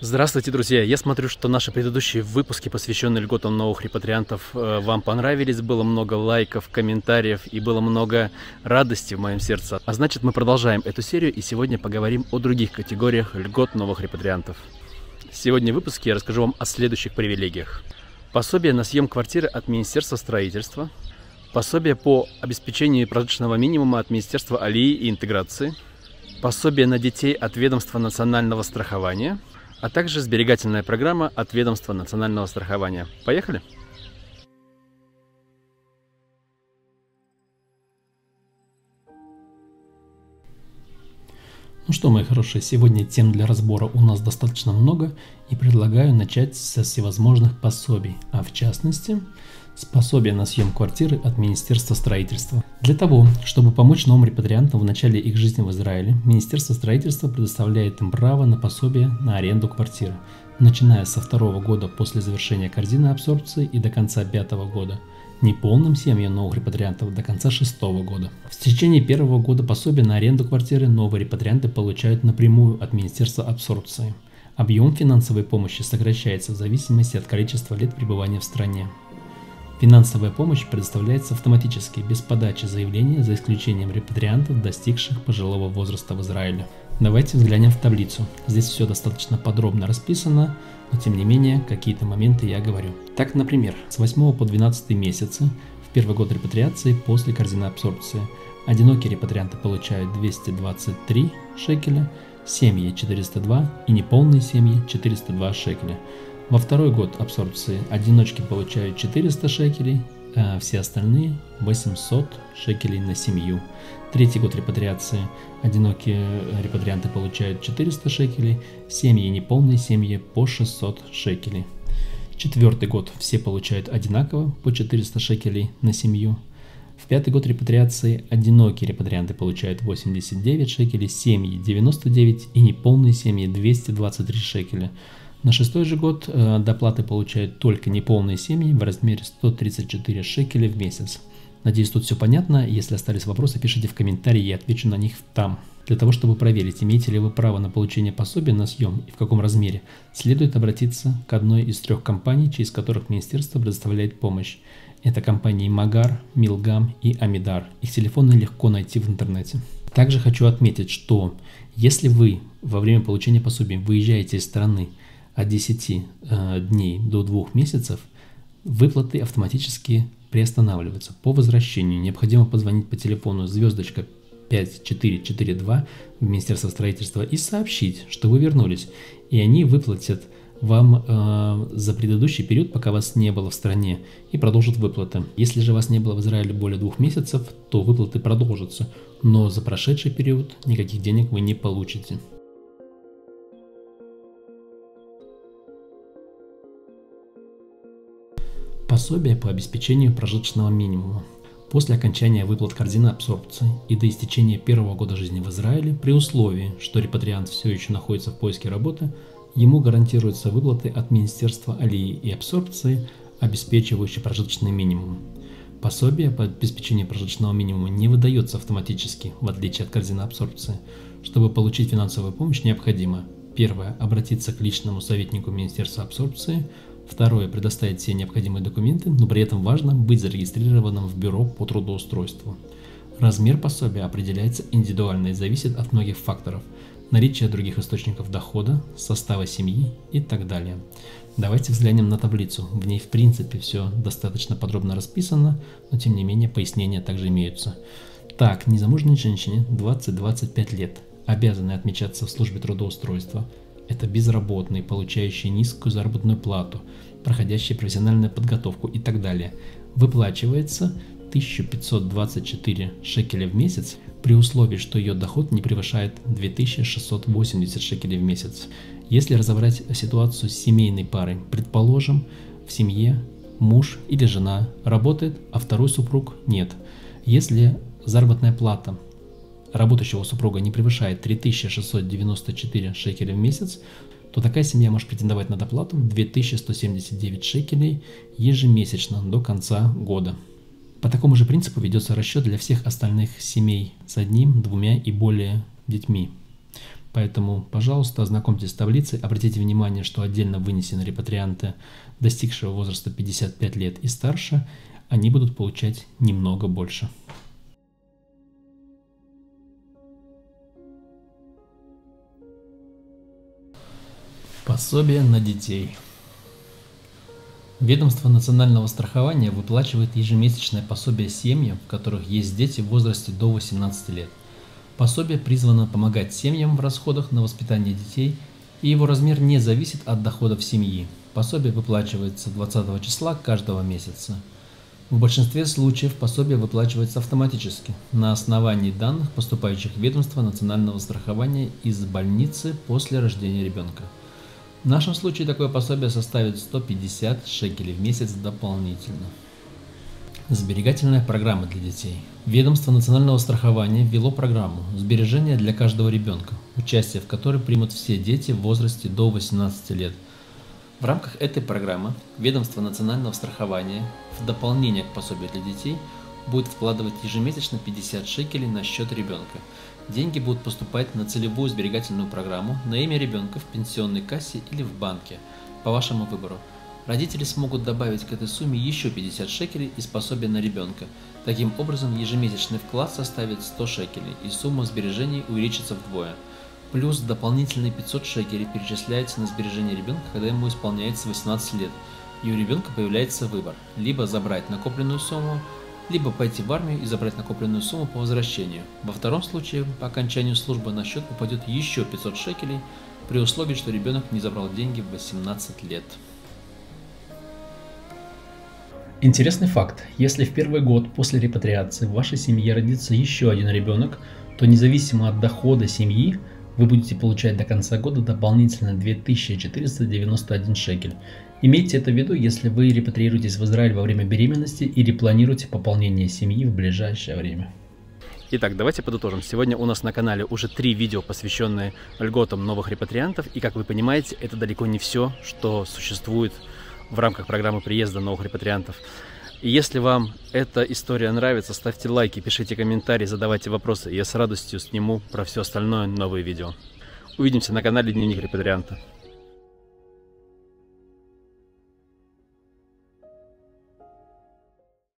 Здравствуйте, друзья! Я смотрю, что наши предыдущие выпуски, посвященные льготам новых репатриантов, вам понравились. Было много лайков, комментариев и было много радости в моем сердце. А значит, мы продолжаем эту серию и сегодня поговорим о других категориях льгот новых репатриантов. Сегодня в выпуске я расскажу вам о следующих привилегиях. Пособие на съем квартиры от Министерства строительства. Пособие по обеспечению прожиточного минимума от Министерства алии и интеграции. Пособие на детей от Ведомства национального страхования. А также сберегательная программа от Ведомства национального страхования. Поехали! Ну что, мои хорошие, сегодня тем для разбора у нас достаточно много, и предлагаю начать со всевозможных пособий, а в частности с пособия на съем квартиры от Министерства строительства. Для того, чтобы помочь новым репатриантам в начале их жизни в Израиле, Министерство строительства предоставляет им право на пособие на аренду квартиры, начиная со второго года после завершения корзины абсорбции и до конца пятого года, неполным семьям новых репатриантов до конца шестого года. В течение первого года пособие на аренду квартиры новые репатрианты получают напрямую от Министерства абсорбции. Объем финансовой помощи сокращается в зависимости от количества лет пребывания в стране. Финансовая помощь предоставляется автоматически, без подачи заявления, за исключением репатриантов, достигших пожилого возраста в Израиле. Давайте взглянем в таблицу. Здесь все достаточно подробно расписано, но тем не менее, какие-то моменты я говорю. Так, например, с 8 по 12 месяцы, в первый год репатриации после корзины абсорбции, одинокие репатрианты получают 223 шекеля, семьи 402 и неполные семьи 402 шекеля. Во второй год абсорбции одиночки получают 400 шекелей, а все остальные 800 шекелей на семью. Третий год репатриации одинокие репатрианты получают 400 шекелей, семьи и неполные семьи по 600 шекелей. Четвертый год все получают одинаково по 400 шекелей на семью. В пятый год репатриации одинокие репатрианты получают 89 шекелей, семьи 99 и неполные семьи 223 шекеля. На шестой же год доплаты получают только неполные семьи в размере 134 шекеля в месяц. Надеюсь, тут все понятно. Если остались вопросы, пишите в комментарии, я отвечу на них там. Для того, чтобы проверить, имеете ли вы право на получение пособия на съем и в каком размере, следует обратиться к одной из трех компаний, через которых министерство предоставляет помощь. Это компании Магар, Милгам и Амидар. Их телефоны легко найти в интернете. Также хочу отметить, что если вы во время получения пособия выезжаете из страны от 10 дней до 2 месяцев, выплаты автоматически приостанавливаются. По возвращению необходимо позвонить по телефону звездочка 5442 в Министерство строительства и сообщить, что вы вернулись, и они выплатят вам за предыдущий период, пока вас не было в стране, и продолжат выплаты. Если же вас не было в Израиле более 2 месяцев, то выплаты продолжатся, но за прошедший период никаких денег вы не получите. Пособие по обеспечению прожиточного минимума. После окончания выплат корзины абсорбции и до истечения первого года жизни в Израиле, при условии, что репатриант все еще находится в поиске работы, ему гарантируются выплаты от Министерства алии и абсорбции, обеспечивающие прожиточный минимум. Пособие по обеспечению прожиточного минимума не выдается автоматически, в отличие от корзины абсорбции. Чтобы получить финансовую помощь, необходимо: первое, обратиться к личному советнику Министерства абсорбции. Второе, предоставить все необходимые документы, но при этом важно быть зарегистрированным в бюро по трудоустройству. Размер пособия определяется индивидуально и зависит от многих факторов: наличия других источников дохода, состава семьи и так далее. Давайте взглянем на таблицу. В ней в принципе все достаточно подробно расписано, но тем не менее пояснения также имеются. Так, незамужней женщине 20-25 лет, обязанной отмечаться в службе трудоустройства. Это безработные, получающие низкую заработную плату, проходящие профессиональную подготовку и так далее. Выплачивается 1524 шекеля в месяц при условии, что ее доход не превышает 2680 шекелей в месяц. Если разобрать ситуацию с семейной парой, предположим, в семье муж или жена работает, а второй супруг нет. Если заработная плата работающего супруга не превышает 3694 шекеля в месяц, то такая семья может претендовать на доплату в 2179 шекелей ежемесячно до конца года. По такому же принципу ведется расчет для всех остальных семей с одним, двумя и более детьми. Поэтому, пожалуйста, ознакомьтесь с таблицей, обратите внимание, что отдельно вынесены репатрианты, достигшего возраста 55 лет и старше, они будут получать немного больше. Пособие на детей. Ведомство национального страхования выплачивает ежемесячное пособие семьям, в которых есть дети в возрасте до 18 лет. Пособие призвано помогать семьям в расходах на воспитание детей, и его размер не зависит от доходов семьи. Пособие выплачивается 20 числа каждого месяца. В большинстве случаев пособие выплачивается автоматически, на основании данных, поступающих в ведомство национального страхования из больницы после рождения ребенка. В нашем случае такое пособие составит 150 шекелей в месяц дополнительно. Сберегательная программа для детей. Ведомство национального страхования ввело программу «Сбережения для каждого ребенка», участие в которой примут все дети в возрасте до 18 лет. В рамках этой программы ведомство национального страхования в дополнение к пособию для детей будет вкладывать ежемесячно 50 шекелей на счет ребенка. Деньги будут поступать на целевую сберегательную программу на имя ребенка в пенсионной кассе или в банке, по вашему выбору. Родители смогут добавить к этой сумме еще 50 шекелей из пособия на ребенка. Таким образом, ежемесячный вклад составит 100 шекелей, и сумма сбережений увеличится вдвое. Плюс дополнительные 500 шекелей перечисляются на сбережение ребенка, когда ему исполняется 18 лет, и у ребенка появляется выбор – либо забрать накопленную сумму, либо пойти в армию и забрать накопленную сумму по возвращению. Во втором случае, по окончанию службы на счет попадет еще 500 шекелей, при условии, что ребенок не забрал деньги в 18 лет. Интересный факт. Если в первый год после репатриации в вашей семье родится еще один ребенок, то независимо от дохода семьи, вы будете получать до конца года дополнительно 2491 шекель. Имейте это в виду, если вы репатриируетесь в Израиль во время беременности или планируете пополнение семьи в ближайшее время. Итак, давайте подытожим. Сегодня у нас на канале уже 3 видео, посвященные льготам новых репатриантов. И как вы понимаете, это далеко не все, что существует в рамках программы приезда новых репатриантов. И если вам эта история нравится, ставьте лайки, пишите комментарии, задавайте вопросы. Я с радостью сниму про все остальное новые видео. Увидимся на канале Дневник Репатрианта.